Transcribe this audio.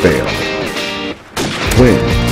fail. Win.